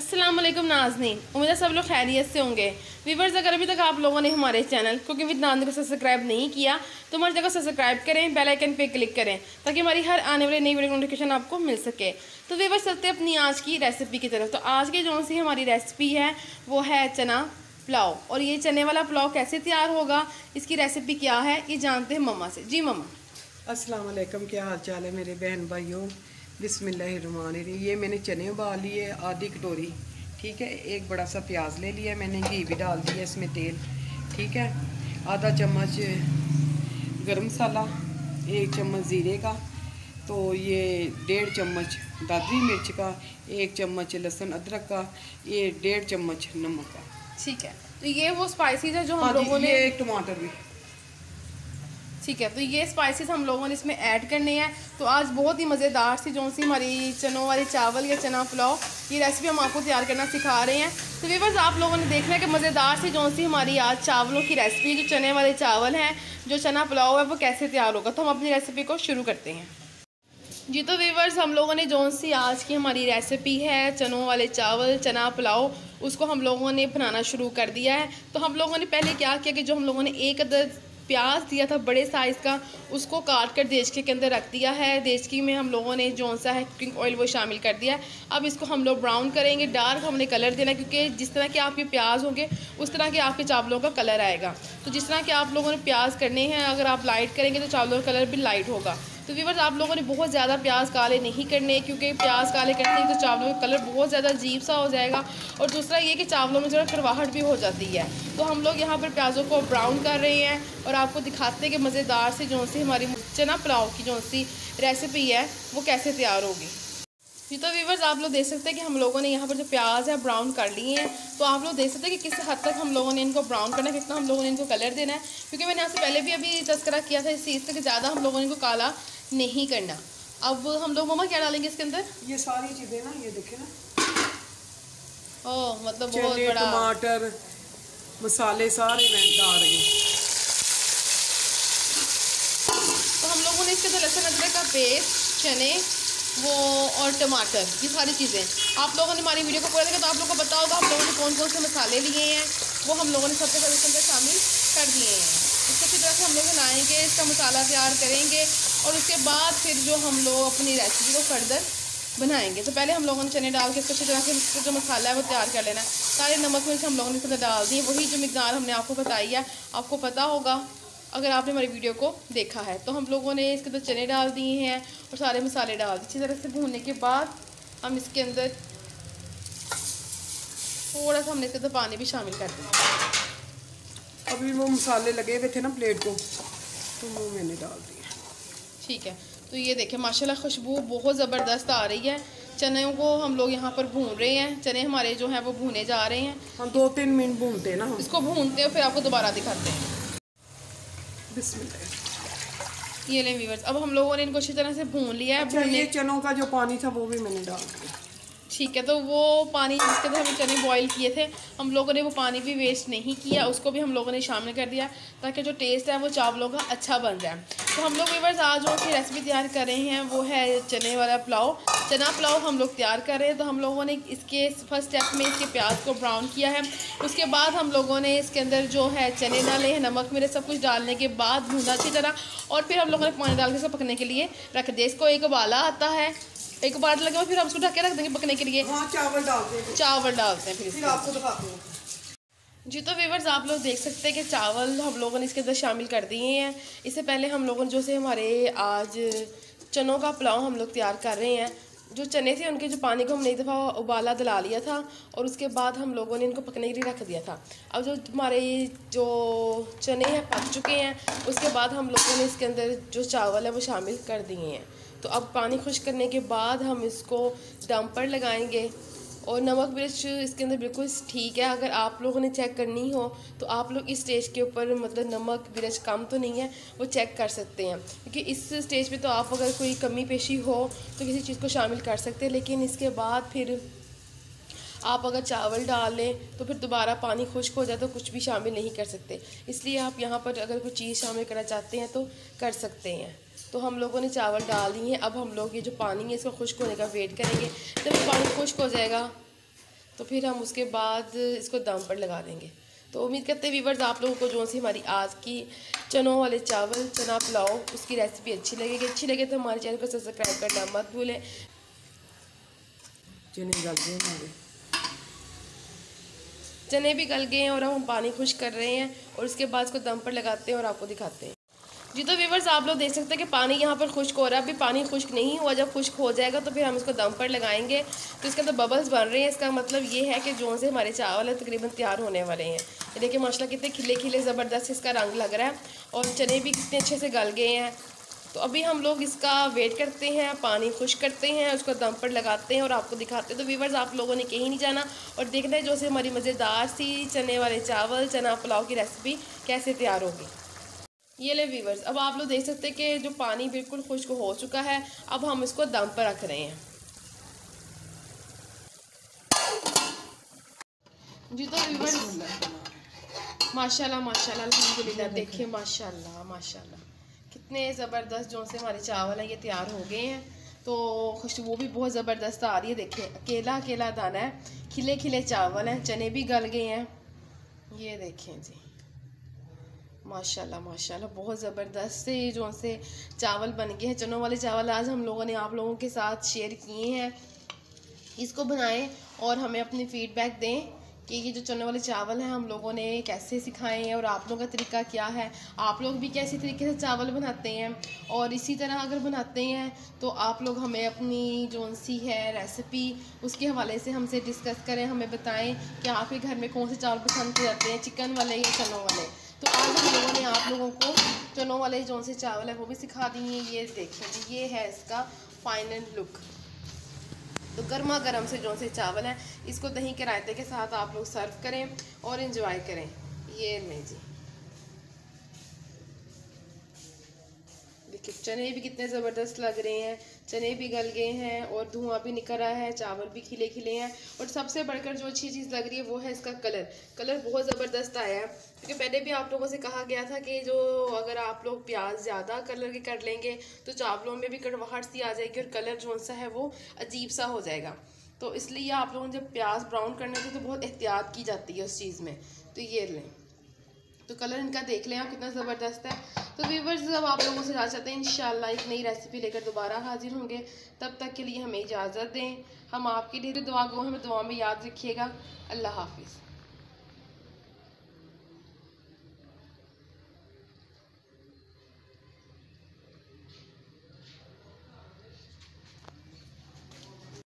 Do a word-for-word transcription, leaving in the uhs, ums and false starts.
अस्सलामुअलैकुम नाज़नीन, उम्मीद है सब लोग खैरियत से होंगे। वीवर्स, अगर अभी तक आप लोगों ने हमारे चैनल कुकिंग विद नाज़नीन को सब्सक्राइब नहीं किया तो हमारे चैनल को सब्सक्राइब करें, बेल आइकन पे क्लिक करें ताकि हमारी हर आने वाली नई वीडियो नोटिफिकेशन आपको मिल सके। तो वीवर्स, चलते अपनी आज की रेसिपी की तरफ। तो आज की जो सी हमारी रेसिपी है वो है चना पुलाव, और ये चने वाला पुलाव कैसे तैयार होगा, इसकी रेसिपी क्या है, ये जानते हैं ममा से। जी ममा, अस्सलामुअलैकुम, क्या हाल चाल है मेरे बहन भाइयों। बिस्मिल्लाहिर्रहमानिर्रहीम। ये मैंने चने उबाल लिए आधी कटोरी, ठीक है। एक बड़ा सा प्याज ले लिया मैंने, घी भी डाल दिया इसमें, तेल, ठीक है। आधा चम्मच गरम मसाला, एक चम्मच ज़ीरे का, तो ये डेढ़ चम्मच दादरी मिर्च का, एक चम्मच लहसुन अदरक का, ये डेढ़ चम्मच नमक का, ठीक है। तो ये वो स्पाइसीज़ है जो हम लोगों ने, एक टमाटर भी, ठीक है। तो ये स्पाइसेस हम लोगों ने इसमें ऐड करने हैं। तो आज बहुत ही मज़ेदार सी जो सी हमारी चनों वाले चावल या चना पुलाव, ये रेसिपी हम आपको तैयार करना सिखा रहे हैं। तो वीवर्स, आप लोगों ने देखना है कि मज़ेदार सी जो सी हमारी आज चावलों की रेसिपी, जो चने वाले चावल हैं, जो चना पुलाव है, वो कैसे तैयार होगा। तो हम अपनी रेसिपी को शुरू करते हैं। जी तो वीवर्स, हम लोगों ने जो सी आज की हमारी रेसिपी है चनों वाले चावल चना पुलाव, उसको हम लोगों ने बनाना शुरू कर दिया है। तो हम लोगों ने पहले क्या किया कि जो हम लोगों ने एक अदद प्याज दिया था बड़े साइज़ का, उसको काट कर देचकी के अंदर रख दिया है। देचकी में हम लोगों ने जो सा है कुकिंग ऑयल वो शामिल कर दिया है। अब इसको हम लोग ब्राउन करेंगे, डार्क हमने कलर देना, क्योंकि जिस तरह के आपके प्याज होंगे उस तरह के आपके चावलों का कलर आएगा। तो जिस तरह के आप लोगों ने प्याज करने हैं, अगर आप लाइट करेंगे तो चावलों का कलर भी लाइट होगा। तो वीवर्स, आप लोगों ने बहुत ज़्यादा प्याज काले नहीं करने, क्योंकि प्याज काले करते हैं तो चावलों का कलर बहुत ज़्यादा अजीब सा हो जाएगा, और दूसरा ये कि चावलों में ज़रा करवाहट भी हो जाती है। तो हम लोग यहाँ पर प्याज़ों को ब्राउन कर रहे हैं और आपको दिखाते हैं कि मज़ेदार से जो सी हमारी चना पुलाव की जो सी रेसिपी है वो कैसे तैयार होगी। जी तो वीवर्स, आप लोग देख सकते हैं कि हम लोगों ने यहाँ पर जो प्याज है ब्राउन कर लिए हैं। तो आप लोग देख सकते हैं कि किस हद तक हम लोगों ने इनको ब्राउन करना है, कितना हम लोगों ने इनको कलर देना है, क्योंकि मैंने यहाँ से पहले भी अभी तस्करा किया था इस चीज़ का कि ज़्यादा हम लोगों ने इनको काला नहीं करना। अब हम लोग मम्मा क्या डालेंगे इसके अंदर, ये सारी चीज़ें ना, ये देखें ना, ओह मतलब बहुत बड़ा टमाटर मसाले सारे डाल रहे हैं। तो हम लोगों ने इसके अंदर लहसुन अदरक का पेस्ट, चने वो और टमाटर, ये सारी चीज़ें। आप लोगों ने हमारी वीडियो को पूरा देखा तो आप लोगों को पता होगा हम लोगों ने कौन कौन से मसाले लिए हैं, वो हम लोगों ने सबसे पहले इसके अंदर शामिल कर दिए हैं। इसको अच्छी तरह से हम लोग बनाएंगे, इसका मसाला तैयार करेंगे, और उसके बाद फिर जो हम लोग अपनी रेसिपी को फर्दर बनाएंगे। तो पहले हम लोगों ने चने डाल के इसको अच्छी तरह से इसका जो मसाला है वो तैयार कर लेना है। सारे नमक मिर्च हम लोगों ने इसके अंदर डाल दिए, वही जो मिकदार हमने आपको बताई है, आपको पता होगा अगर आपने हमारी वीडियो को देखा है। तो हम लोगों ने इसके अंदर चने डाल दिए हैं और सारे मसाले डाल दिए। अच्छी तरह से भूनने के बाद हम इसके अंदर थोड़ा सा हमने इसके अंदर पानी भी शामिल कर दिया। अभी वो मसाले लगे हुए थे ना प्लेट को, तो वो मैंने डाल दिए, ठीक है। तो ये देखें माशाल्लाह खुशबू बहुत ज़बरदस्त आ रही है। चने को हम लोग यहाँ पर भून रहे हैं, चने हमारे जो हैं वो भूने जा रहे हैं। हम दो तीन मिनट भूनते हैं ना, इसको भूनते हैं, फिर आपको दोबारा दिखाते हैं। बिस्मिल्लाह। ये ले वीवर्स, अब हम लोगों ने इनको अच्छी तरह से भून लिया है। अच्छा, ये चनों का जो पानी था वो भी मैंने डाल दिया, ठीक है। तो वो पानी जिसके अंदर हम चने बॉईल किए थे, हम लोगों ने वो पानी भी वेस्ट नहीं किया, उसको भी हम लोगों ने शामिल कर दिया ताकि जो टेस्ट है वो चावलों का अच्छा बन जाए। तो हम लोग वीवर्स आज जो सी रेसिपी तैयार कर रहे हैं वो है चने वाला पुलाव, चना पुलाव हम लोग तैयार कर रहे हैं। तो हम लोगों ने इसके फर्स्ट स्टेप में इसके प्याज को ब्राउन किया है, उसके बाद हम लोगों ने इसके अंदर जो है चने डाले हैं, नमक मिर्च सब कुछ डालने के बाद भूना अच्छी तरह, और फिर हम लोगों ने पानी डाल के इसको पकने के लिए रख दिया। इसको एक उबाला आता है, एक बार लगे, फिर हम उसको ढक के रख देंगे पकने के लिए। हाँ, चावल डालते हैं, चावल डालते हैं फिर, फिर आपको दिखाते हैं। जी तो वीवर्स, आप लोग देख सकते हैं कि चावल हम लोगों ने इसके अंदर शामिल कर दिए हैं। इससे पहले हम लोगों ने जो से हमारे आज चनों का पुलाव हम लोग तैयार कर रहे हैं। जो चने थे उनके जो पानी को हमने एक दफ़ा उबाला दिला लिया था, और उसके बाद हम लोगों ने इनको पकने के लिए रख दिया था। अब जो हमारे जो चने हैं पक चुके हैं, उसके बाद हम लोगों ने इसके अंदर जो चावल है वो शामिल कर दिए हैं। तो अब पानी खुश्क करने के बाद हम इसको दम पर लगाएंगे, और नमक मिर्च इसके अंदर बिल्कुल ठीक है। अगर आप लोगों ने चेक करनी हो तो आप लोग इस स्टेज के ऊपर, मतलब नमक मिर्च कम तो नहीं है वो चेक कर सकते हैं, क्योंकि इस स्टेज पे तो आप अगर कोई कमी पेशी हो तो किसी चीज़ को शामिल कर सकते हैं। लेकिन इसके बाद फिर आप अगर चावल डाल लें तो फिर दोबारा पानी खुश्क हो जाए तो कुछ भी शामिल नहीं कर सकते, इसलिए आप यहाँ पर अगर कोई चीज़ शामिल करना चाहते हैं तो कर सकते हैं। तो हम लोगों ने चावल डाल दिए हैं। अब हम लोग ये जो पानी है इसको खुश्क होने का वेट करेंगे, जब पानी खुश्क हो जाएगा तो फिर हम उसके बाद इसको दम पर लगा देंगे। तो उम्मीद करते हैं व्यूवर्स आप लोगों को जो सी हमारी आज की चनों वाले चावल चना पुलाव उसकी रेसिपी अच्छी लगेगी। अच्छी लगे तो हमारे चैनल को सब्सक्राइब करना मत भूलें। चने गल गए हमारे, चने भी गल गए हैं और हम पानी खुश कर रहे हैं और उसके बाद इसको दम पर लगाते हैं और आपको दिखाते हैं। जी तो व्यूवर्स आप लोग देख सकते हैं कि पानी यहाँ पर खुश्क हो रहा है। अभी पानी खुश्क नहीं हुआ, जब खुश्क हो जाएगा तो फिर हम इसको दम पर लगाएंगे। तो इसके अंदर बबल्स बन रहे हैं, इसका मतलब ये है कि जो से हमारे चावल है तकरीबन तैयार होने वाले हैं। ये देखिए माशाल्लाह कितने खिले खिले ज़बरदस्त इसका रंग लग रहा है और चने भी कितने अच्छे से गल गए हैं। तो अभी हम लोग इसका वेट करते हैं, पानी खुश्क करते हैं, उसको दम पर लगाते हैं और आपको दिखाते हैं। तो व्यूवर्स आप लोगों ने कहीं नहीं जाना और देखना है जो से हमारी मज़ेदार सी चने वाले चावल चना पुलाव की रेसिपी कैसे तैयार होगी। ये ले व्यूवर्स, अब आप लोग देख सकते हैं कि जो पानी बिल्कुल खुश्क हो चुका है। अब हम इसको दम पर रख रहे हैं। जी तो व्यूवर्स माशाल्लाह माशाल्लाह अल्हम्दुलिल्लाह, देखिए माशाल्लाह माशाल्लाह कितने ज़बरदस्त जो से हमारे चावल हैं ये तैयार हो गए हैं। तो खुशबू भी बहुत ज़बरदस्त आ रही है। देखिए अकेला अकेला दाना है, खिले खिले चावल हैं, चने भी गल गए हैं। ये देखें जी माशाल्लाह माशाल्लाह बहुत ज़बरदस्त से जो से चावल बन गए हैं। चनों वाले चावल आज हम लोगों ने आप लोगों के साथ शेयर किए हैं। इसको बनाएं और हमें अपनी फ़ीडबैक दें कि ये जो चने वाले चावल हैं हम लोगों ने कैसे सिखाए हैं और आप लोगों का तरीका क्या है। आप लोग भी कैसे तरीके से चावल बनाते हैं और इसी तरह अगर बनाते हैं तो आप लोग हमें अपनी जोन सी है रेसिपी उसके हवाले से हमसे डिस्कस करें, हमें बताएं कि आपके घर में कौन से चावल पसंद किए जाते हैं, चिकन वाले या चनों वाले। तो आज हम लोगों ने आप लोगों को चनों वाले जोन से चावल है वो भी सिखा दिए। ये देखें ये है इसका फाइनल लुक। तो गर्मा गर्म से जो से चावल है इसको दही के रायते के साथ आप लोग सर्व करें और एंजॉय करें। ये नहीं जी देखिए चने भी कितने ज़बरदस्त लग रहे हैं, चने भी गल गए हैं और धुआं भी निकल रहा है, चावल भी खिले खिले हैं। और सबसे बढ़कर जो अच्छी चीज़ लग रही है वो है इसका कलर। कलर बहुत ज़बरदस्त आया है क्योंकि पहले भी आप लोगों से कहा गया था कि जो अगर आप लोग प्याज ज़्यादा कलर के कर लेंगे तो चावलों में भी कड़वाहट सी आ जाएगी और कलर जो सा है वो अजीब सा हो जाएगा। तो इसलिए आप लोगों ने जब प्याज ब्राउन करने होते तो बहुत एहतियात की जाती है उस चीज़ में। तो ये लें, तो कलर इनका देख लें आप कितना ज़बरदस्त है। तो व्यूवर्स अब आप लोगों से जा चाहते हैं इंशाल्लाह एक नई रेसिपी लेकर दोबारा हाजिर होंगे। तब तक के लिए हमें इजाज़त दें। हम आपके लिए दुआ गो, हमें दुआ में याद रखिएगा। अल्लाह हाफिज़।